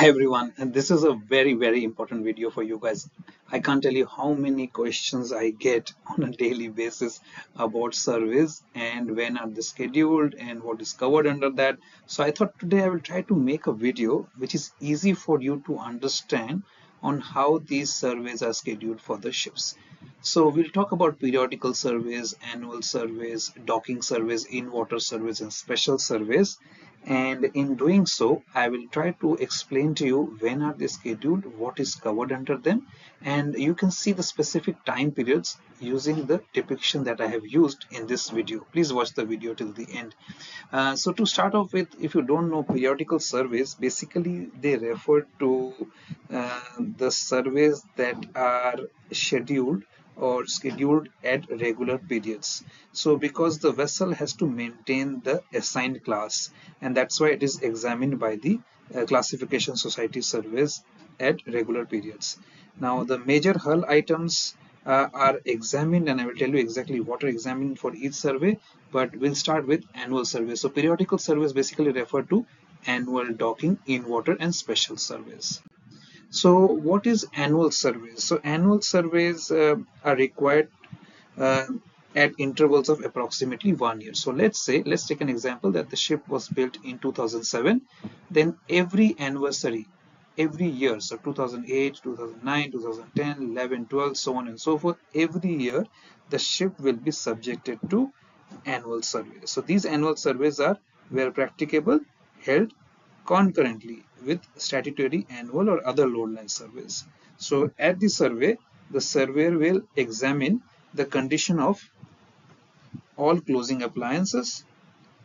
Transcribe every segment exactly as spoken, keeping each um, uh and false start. Hi everyone, and this is a very very important video for you guys. I can't tell you how many questions I get on a daily basis about surveys and when are they scheduled and what is covered under that. So I thought today I will try to make a video which is easy for you to understand on how these surveys are scheduled for the ships. So we'll talk about periodical surveys, annual surveys, docking surveys, in-water surveys and special surveys. And in doing so, I will try to explain to you when are they scheduled, what is covered under them, and you can see the specific time periods using the depiction that I have used in this video. Please watch the video till the end. Uh, so to start off with, if you don't know, periodical surveys, basically they refer to uh, the surveys that are scheduled or scheduled at regular periods. So because the vessel has to maintain the assigned class, and that's why it is examined by the uh, classification society surveys at regular periods. Now the major hull items uh, are examined, and I will tell you exactly what are examined for each survey, but we'll start with annual surveys. So periodical surveys basically refer to annual, docking, in water and special surveys. So what is annual surveys? So annual surveys uh, are required uh, at intervals of approximately one year. So let's say, let's take an example that the ship was built in two thousand seven. Then every anniversary, every year, so two thousand eight, two thousand nine, two thousand ten, eleven, twelve, so on and so forth, every year the ship will be subjected to annual surveys. So these annual surveys are, where practicable, held concurrently with statutory annual or other load line surveys. So at the survey, the surveyor will examine the condition of all closing appliances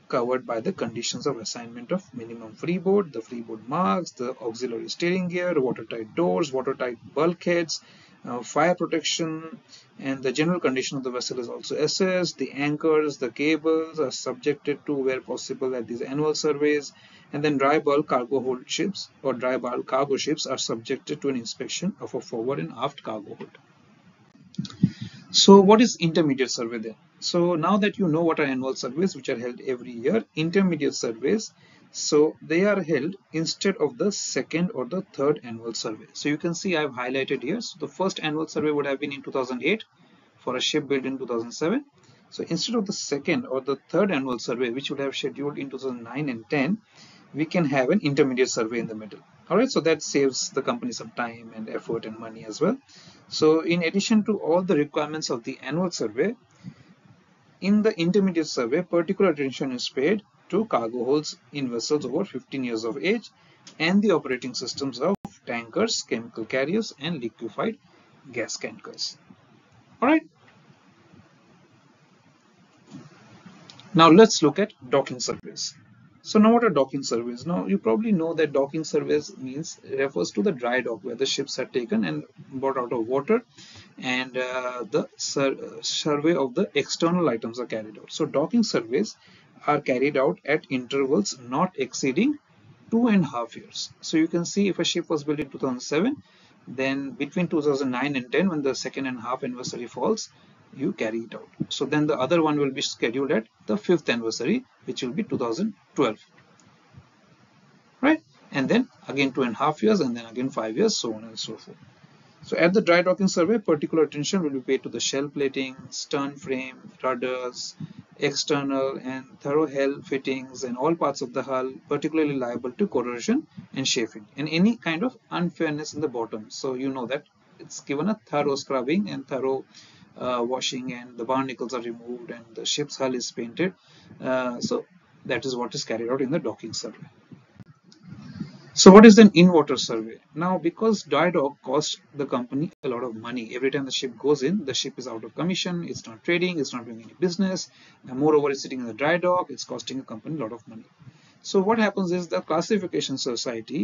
covered by the conditions of assignment of minimum freeboard, the freeboard marks, the auxiliary steering gear, watertight doors, watertight bulkheads, uh, fire protection, and the general condition of the vessel is also assessed. The anchors, the cables are subjected to, where possible, at these annual surveys. And then dry bulk cargo hold ships or dry bulk cargo ships are subjected to an inspection of a forward and aft cargo hold. So what is intermediate survey then? So now that you know what are annual surveys, which are held every year, intermediate surveys, so they are held instead of the second or the third annual survey. So you can see I've highlighted here. So the first annual survey would have been in two thousand eight for a ship built in two thousand seven. So instead of the second or the third annual survey, which would have scheduled in two thousand nine and ten, we can have an intermediate survey in the middle. All right, so that saves the company some time and effort and money as well. So in addition to all the requirements of the annual survey, in the intermediate survey, particular attention is paid to cargo holds in vessels over fifteen years of age and the operating systems of tankers, chemical carriers, and liquefied gas tankers. All right. Now let's look at docking surveys. So now what are docking surveys? Now you probably know that docking surveys means refers to the dry dock where the ships are taken and brought out of water, and uh, the sur survey of the external items are carried out. So docking surveys are carried out at intervals not exceeding two and a half years. So you can see if a ship was built in two thousand seven, then between two thousand nine and ten, when the second and half anniversary falls, you carry it out. So then the other one will be scheduled at the fifth anniversary, which will be two thousand twelve, right? And then again two and a half years, and then again five years, so on and so forth. So at the dry docking survey, particular attention will be paid to the shell plating, stern frame, rudders, external and thorough hull fittings, and all parts of the hull particularly liable to corrosion and chafing, and any kind of unfairness in the bottom. So you know that it's given a thorough scrubbing and thorough Uh, washing, and the barnacles are removed and the ship's hull is painted. Uh, so that is what is carried out in the docking survey. So what is an in-water survey? Now, because dry dock costs the company a lot of money, every time the ship goes in, the ship is out of commission, it's not trading, it's not doing any business, and moreover it's sitting in the dry dock, it's costing a company a lot of money. So what happens is the classification society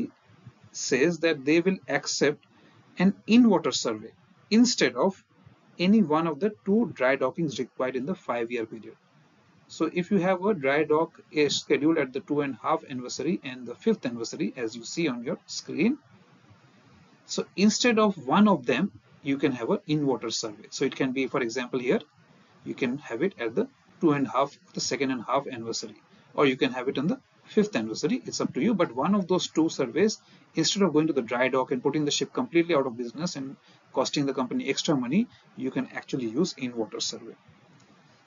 says that they will accept an in-water survey instead of any one of the two dry dockings required in the five-year period. So if you have a dry dock is scheduled at the two and a half anniversary and the fifth anniversary, as you see on your screen, so instead of one of them, you can have an in-water survey. So it can be, for example, here, you can have it at the two and a half, the second and a half anniversary, or you can have it on the fifth anniversary. It's up to you, but one of those two surveys, instead of going to the dry dock and putting the ship completely out of business and costing the company extra money, you can actually use in-water survey.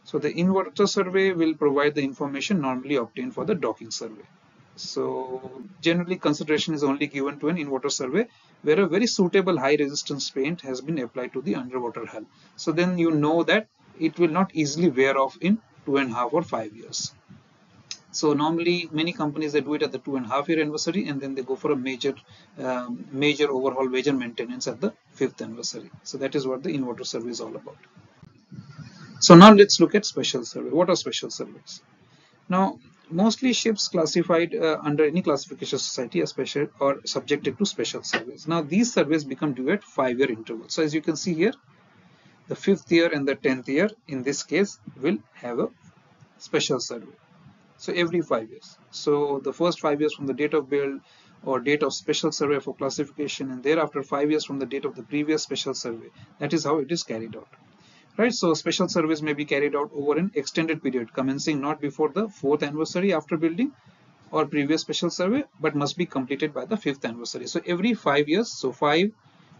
So the in-water survey will provide the information normally obtained for the docking survey. So generally consideration is only given to an in-water survey where a very suitable high resistance paint has been applied to the underwater hull. So then you know that it will not easily wear off in two and a half or five years. So normally many companies, they do it at the two and a half year anniversary, and then they go for a major um, major overhaul, major maintenance at the fifth anniversary. So that is what the in-water survey is all about. So now let's look at special survey. What are special surveys? Now, mostly ships classified uh, under any classification society are special or subjected to special surveys. Now these surveys become due at five-year intervals. So as you can see here, the fifth year and the tenth year in this case will have a special survey. So every five years. So the first five years from the date of build or date of special survey for classification, and thereafter five years from the date of the previous special survey. That is how it is carried out. Right, so special surveys may be carried out over an extended period commencing not before the fourth anniversary after building or previous special survey, but must be completed by the fifth anniversary. So every five years, so five,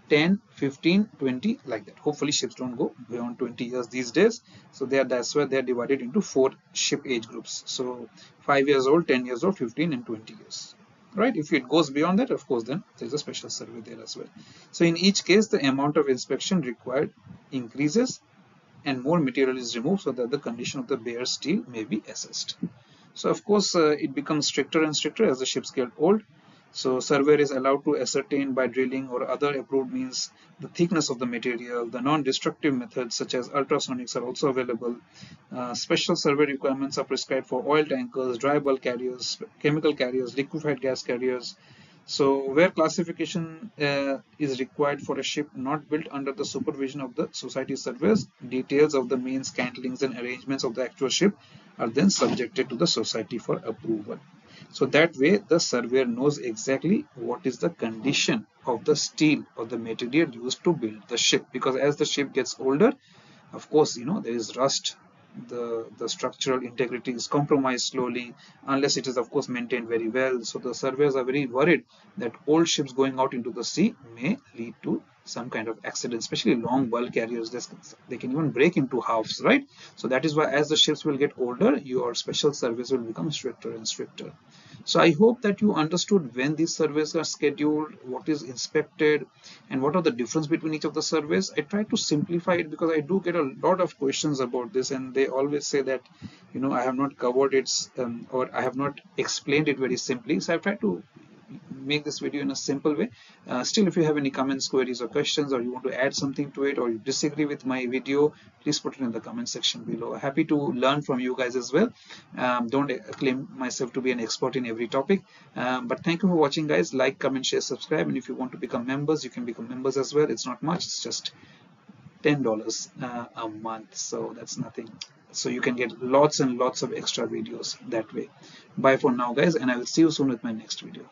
ten, fifteen, twenty, like that. Hopefully ships don't go beyond twenty years these days. So they are, that's why they are divided into four ship age groups. So five years old, ten years old, fifteen and twenty years. Right, if it goes beyond that, of course, then there's a special survey there as well. So in each case, the amount of inspection required increases and more material is removed so that the condition of the bare steel may be assessed. So of course, uh, it becomes stricter and stricter as the ships get old. So surveyor is allowed to ascertain by drilling or other approved means the thickness of the material. The non-destructive methods such as ultrasonics are also available. Uh, special survey requirements are prescribed for oil tankers, dry bulk carriers, chemical carriers, liquefied gas carriers. So where classification uh, is required for a ship not built under the supervision of the society surveyors, details of the main scantlings and arrangements of the actual ship are then subjected to the society for approval. So that way the surveyor knows exactly what is the condition of the steel or the material used to build the ship, because as the ship gets older, of course, you know, there is rust, the the structural integrity is compromised slowly, unless it is of course maintained very well. So the surveyors are very worried that old ships going out into the sea may lead to some kind of accident, especially long bulk carriers. They can even break into halves, right? So that is why as the ships will get older, your special surveys will become stricter and stricter. So I hope that you understood when these surveys are scheduled, what is inspected, and what are the difference between each of the surveys. I try to simplify it because I do get a lot of questions about this, and they always say that, you know, I have not covered it um, or I have not explained it very simply. So I've tried to make this video in a simple way. Uh, still, if you have any comments, queries or questions, or you want to add something to it, or you disagree with my video, please put it in the comment section below. Happy to learn from you guys as well. Um, don't claim myself to be an expert in every topic, um, but thank you for watching, guys. Like, comment, share, subscribe, and if you want to become members, you can become members as well. It's not much, it's just ten dollars uh, a month, so that's nothing. So you can get lots and lots of extra videos that way. Bye for now, guys, and I will see you soon with my next video.